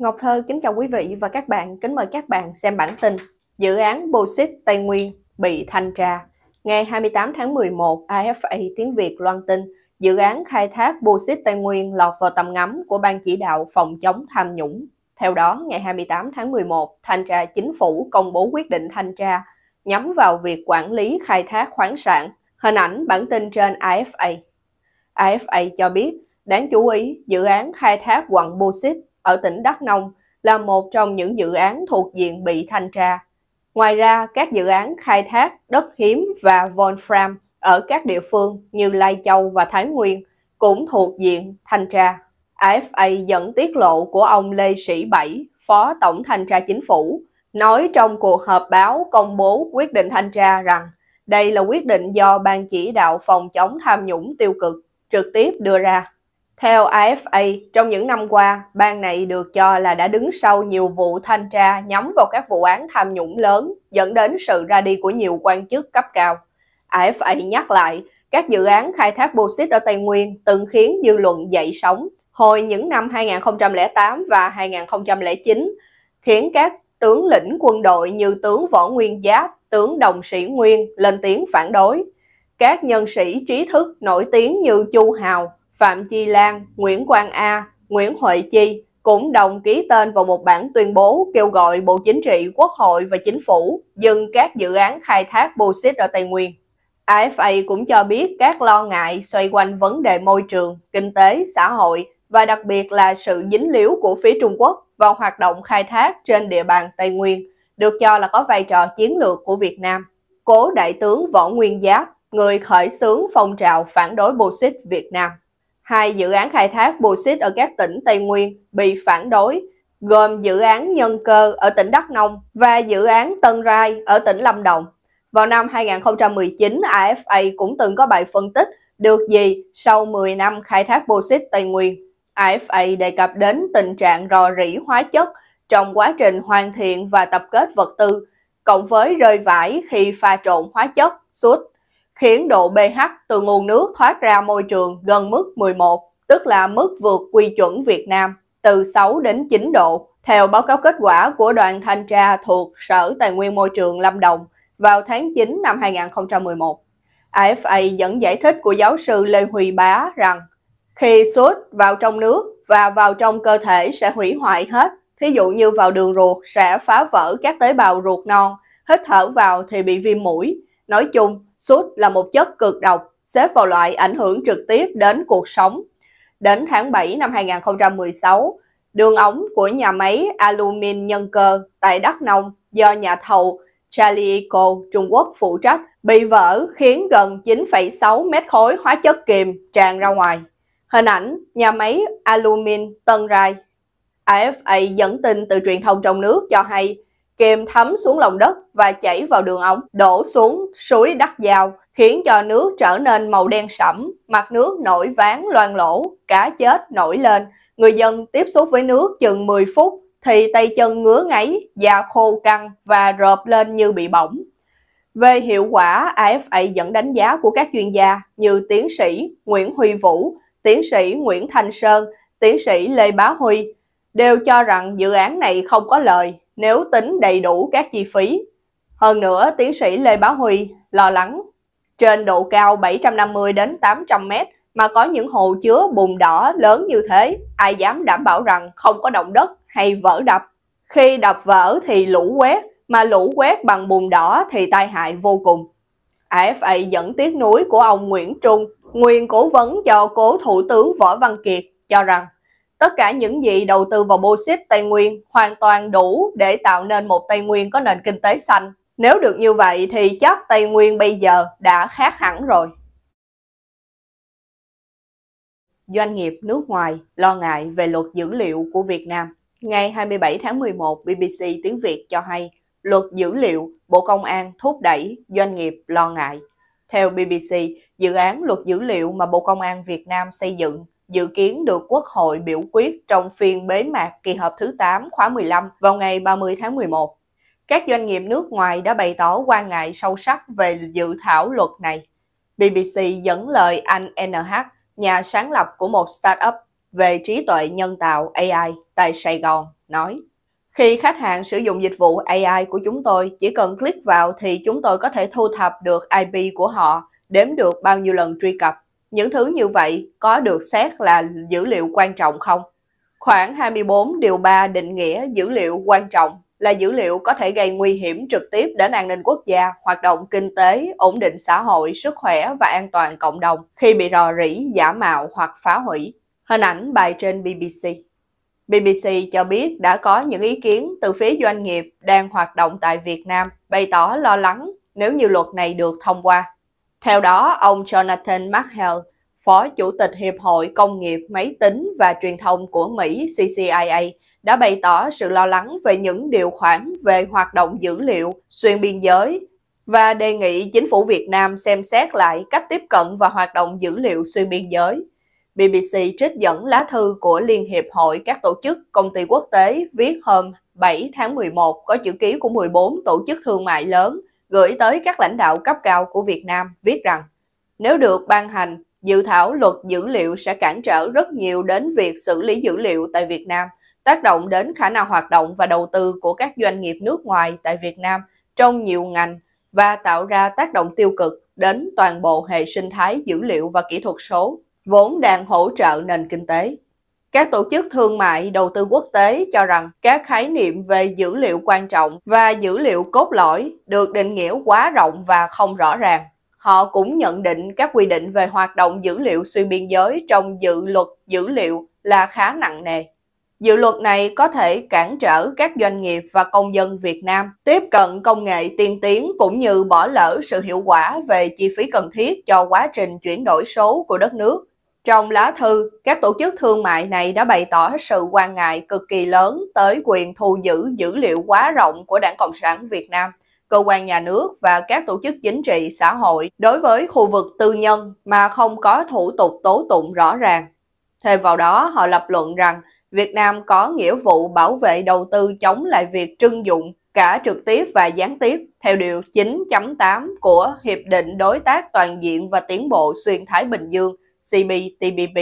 Ngọc Thơ kính chào quý vị và các bạn, kính mời các bạn xem bản tin dự án Bauxite Tây Nguyên bị thanh tra. Ngày 28 tháng 11, AFA tiếng Việt loan tin dự án khai thác Bauxite Tây Nguyên lọt vào tầm ngắm của Ban Chỉ đạo Phòng chống tham nhũng. Theo đó, ngày 28 tháng 11, Thanh tra Chính phủ công bố quyết định thanh tra nhắm vào việc quản lý khai thác khoáng sản. Hình ảnh bản tin trên IFA. IFA cho biết, đáng chú ý, dự án khai thác quặng Bauxite ở tỉnh Đắk Nông là một trong những dự án thuộc diện bị thanh tra. Ngoài ra, các dự án khai thác đất hiếm và Wolfram ở các địa phương như Lai Châu và Thái Nguyên cũng thuộc diện thanh tra. AFA dẫn tiết lộ của ông Lê Sĩ Bảy, Phó Tổng Thanh tra Chính phủ, nói trong cuộc họp báo công bố quyết định thanh tra rằng đây là quyết định do Ban Chỉ đạo Phòng chống tham nhũng tiêu cực trực tiếp đưa ra. Theo AFA, trong những năm qua, ban này được cho là đã đứng sau nhiều vụ thanh tra nhắm vào các vụ án tham nhũng lớn, dẫn đến sự ra đi của nhiều quan chức cấp cao. AFA nhắc lại, các dự án khai thác bauxit ở Tây Nguyên từng khiến dư luận dậy sóng hồi những năm 2008 và 2009, khiến các tướng lĩnh quân đội như tướng Võ Nguyên Giáp, tướng Đồng Sĩ Nguyên lên tiếng phản đối. Các nhân sĩ trí thức nổi tiếng như Chu Hào, Phạm Chi Lan, Nguyễn Quang A, Nguyễn Huệ Chi cũng đồng ký tên vào một bản tuyên bố kêu gọi Bộ Chính trị, Quốc hội và Chính phủ dừng các dự án khai thác bauxit ở Tây Nguyên. AFA cũng cho biết các lo ngại xoay quanh vấn đề môi trường, kinh tế, xã hội và đặc biệt là sự dính líu của phía Trung Quốc vào hoạt động khai thác trên địa bàn Tây Nguyên, được cho là có vai trò chiến lược của Việt Nam. Cố Đại tướng Võ Nguyên Giáp, người khởi xướng phong trào phản đối bauxit Việt Nam. Hai dự án khai thác bauxit ở các tỉnh Tây Nguyên bị phản đối, gồm dự án Nhân Cơ ở tỉnh Đắk Nông và dự án Tân Rai ở tỉnh Lâm Đồng. Vào năm 2019, AFA cũng từng có bài phân tích được gì sau 10 năm khai thác bauxit Tây Nguyên. AFA đề cập đến tình trạng rò rỉ hóa chất trong quá trình hoàn thiện và tập kết vật tư, cộng với rơi vãi khi pha trộn hóa chất, SUT, khiến độ pH từ nguồn nước thoát ra môi trường gần mức 11, tức là mức vượt quy chuẩn Việt Nam, từ 6 đến 9 độ, theo báo cáo kết quả của đoàn thanh tra thuộc Sở Tài nguyên Môi trường Lâm Đồng vào tháng 9 năm 2011. AFA dẫn giải thích của giáo sư Lê Huy Bá rằng khi SUT vào trong nước và vào trong cơ thể sẽ hủy hoại hết, thí dụ như vào đường ruột sẽ phá vỡ các tế bào ruột non, hít thở vào thì bị viêm mũi. Nói chung, SUT là một chất cực độc, xếp vào loại ảnh hưởng trực tiếp đến cuộc sống. Đến tháng 7 năm 2016, đường ống của nhà máy alumin Nhân Cơ tại Đắk Nông do nhà thầu Chalico Trung Quốc phụ trách bị vỡ, khiến gần 9,6 mét khối hóa chất kiềm tràn ra ngoài. Hình ảnh nhà máy alumin Tân Rai. AFA dẫn tin từ truyền thông trong nước cho hay kiềm thấm xuống lòng đất và chảy vào đường ống, đổ xuống suối Đắk Giao, khiến cho nước trở nên màu đen sẫm, mặt nước nổi ván loang lỗ, cá chết nổi lên. Người dân tiếp xúc với nước chừng 10 phút thì tay chân ngứa ngáy, da khô căng và rộp lên như bị bỏng. Về hiệu quả, AFA dẫn đánh giá của các chuyên gia như tiến sĩ Nguyễn Huy Vũ, tiến sĩ Nguyễn Thanh Sơn, tiến sĩ Lê Bá Huy đều cho rằng dự án này không có lợi nếu tính đầy đủ các chi phí. Hơn nữa, tiến sĩ Lê Bá Huy lo lắng trên độ cao 750 đến 800 mét mà có những hồ chứa bùn đỏ lớn như thế, ai dám đảm bảo rằng không có động đất hay vỡ đập. Khi đập vỡ thì lũ quét, mà lũ quét bằng bùn đỏ thì tai hại vô cùng. AFA dẫn tiếc nuối của ông Nguyễn Trung, nguyên cố vấn cho cố Thủ tướng Võ Văn Kiệt, cho rằng tất cả những gì đầu tư vào bauxit Tây Nguyên hoàn toàn đủ để tạo nên một Tây Nguyên có nền kinh tế xanh. Nếu được như vậy thì chắc Tây Nguyên bây giờ đã khác hẳn rồi. Doanh nghiệp nước ngoài lo ngại về luật dữ liệu của Việt Nam. Ngày 27 tháng 11, BBC tiếng Việt cho hay luật dữ liệu Bộ Công an thúc đẩy doanh nghiệp lo ngại. Theo BBC, dự án luật dữ liệu mà Bộ Công an Việt Nam xây dựng dự kiến được Quốc hội biểu quyết trong phiên bế mạc kỳ họp thứ 8 khóa 15 vào ngày 30 tháng 11. Các doanh nghiệp nước ngoài đã bày tỏ quan ngại sâu sắc về dự thảo luật này. BBC dẫn lời anh NH, nhà sáng lập của một startup về trí tuệ nhân tạo AI tại Sài Gòn nói: Khi khách hàng sử dụng dịch vụ AI của chúng tôi, chỉ cần click vào thì chúng tôi có thể thu thập được IP của họ, đếm được bao nhiêu lần truy cập. Những thứ như vậy có được xét là dữ liệu quan trọng không? Khoảng 24 điều 3 định nghĩa dữ liệu quan trọng là dữ liệu có thể gây nguy hiểm trực tiếp đến an ninh quốc gia, hoạt động kinh tế, ổn định xã hội, sức khỏe và an toàn cộng đồng khi bị rò rỉ, giả mạo hoặc phá hủy. Hình ảnh bài trên BBC. BBC cho biết đã có những ý kiến từ phía doanh nghiệp đang hoạt động tại Việt Nam bày tỏ lo lắng nếu như luật này được thông qua. Theo đó, ông Jonathan McHale, Phó Chủ tịch Hiệp hội Công nghiệp Máy tính và Truyền thông của Mỹ CCIA, đã bày tỏ sự lo lắng về những điều khoản về hoạt động dữ liệu xuyên biên giới và đề nghị chính phủ Việt Nam xem xét lại cách tiếp cận và hoạt động dữ liệu xuyên biên giới. BBC trích dẫn lá thư của Liên hiệp hội các tổ chức công ty quốc tế viết hôm 7 tháng 11 có chữ ký của 14 tổ chức thương mại lớn gửi tới các lãnh đạo cấp cao của Việt Nam viết rằng nếu được ban hành, dự thảo luật dữ liệu sẽ cản trở rất nhiều đến việc xử lý dữ liệu tại Việt Nam, tác động đến khả năng hoạt động và đầu tư của các doanh nghiệp nước ngoài tại Việt Nam trong nhiều ngành và tạo ra tác động tiêu cực đến toàn bộ hệ sinh thái dữ liệu và kỹ thuật số, vốn đang hỗ trợ nền kinh tế. Các tổ chức thương mại đầu tư quốc tế cho rằng các khái niệm về dữ liệu quan trọng và dữ liệu cốt lõi được định nghĩa quá rộng và không rõ ràng. Họ cũng nhận định các quy định về hoạt động dữ liệu xuyên biên giới trong dự luật dữ liệu là khá nặng nề. Dự luật này có thể cản trở các doanh nghiệp và công dân Việt Nam tiếp cận công nghệ tiên tiến cũng như bỏ lỡ sự hiệu quả về chi phí cần thiết cho quá trình chuyển đổi số của đất nước. Trong lá thư, các tổ chức thương mại này đã bày tỏ sự quan ngại cực kỳ lớn tới quyền thu giữ dữ liệu quá rộng của Đảng Cộng sản Việt Nam, cơ quan nhà nước và các tổ chức chính trị xã hội đối với khu vực tư nhân mà không có thủ tục tố tụng rõ ràng. Thêm vào đó, họ lập luận rằng Việt Nam có nghĩa vụ bảo vệ đầu tư chống lại việc trưng dụng cả trực tiếp và gián tiếp theo Điều 9.8 của Hiệp định Đối tác Toàn diện và Tiến bộ Xuyên Thái Bình Dương CPTPP.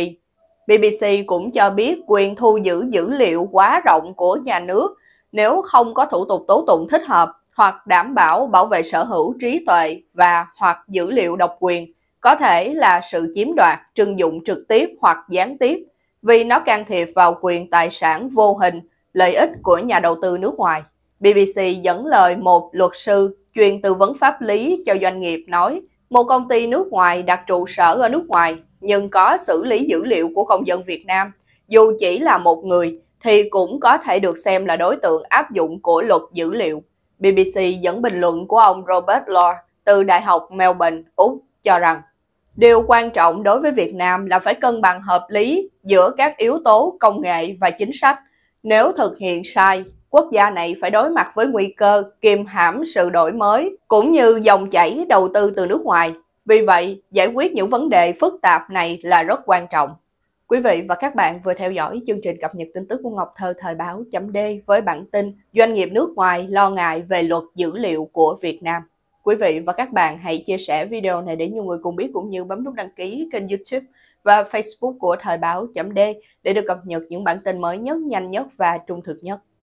BBC cũng cho biết quyền thu giữ dữ liệu quá rộng của nhà nước nếu không có thủ tục tố tụng thích hợp hoặc đảm bảo bảo vệ sở hữu trí tuệ và hoặc dữ liệu độc quyền có thể là sự chiếm đoạt, trưng dụng trực tiếp hoặc gián tiếp vì nó can thiệp vào quyền tài sản vô hình, lợi ích của nhà đầu tư nước ngoài. BBC dẫn lời một luật sư chuyên tư vấn pháp lý cho doanh nghiệp nói một công ty nước ngoài đặt trụ sở ở nước ngoài nhưng có xử lý dữ liệu của công dân Việt Nam, dù chỉ là một người thì cũng có thể được xem là đối tượng áp dụng của luật dữ liệu. BBC dẫn bình luận của ông Robert Law từ Đại học Melbourne, Úc cho rằng điều quan trọng đối với Việt Nam là phải cân bằng hợp lý giữa các yếu tố công nghệ và chính sách. Nếu thực hiện sai, quốc gia này phải đối mặt với nguy cơ kiềm hãm sự đổi mới cũng như dòng chảy đầu tư từ nước ngoài. Vì vậy, giải quyết những vấn đề phức tạp này là rất quan trọng. Quý vị và các bạn vừa theo dõi chương trình cập nhật tin tức của Ngọc Thơ Thời Báo.đ với bản tin Doanh nghiệp nước ngoài lo ngại về luật dữ liệu của Việt Nam. Quý vị và các bạn hãy chia sẻ video này để nhiều người cùng biết cũng như bấm nút đăng ký kênh YouTube và Facebook của Thời Báo.đ để được cập nhật những bản tin mới nhất, nhanh nhất và trung thực nhất.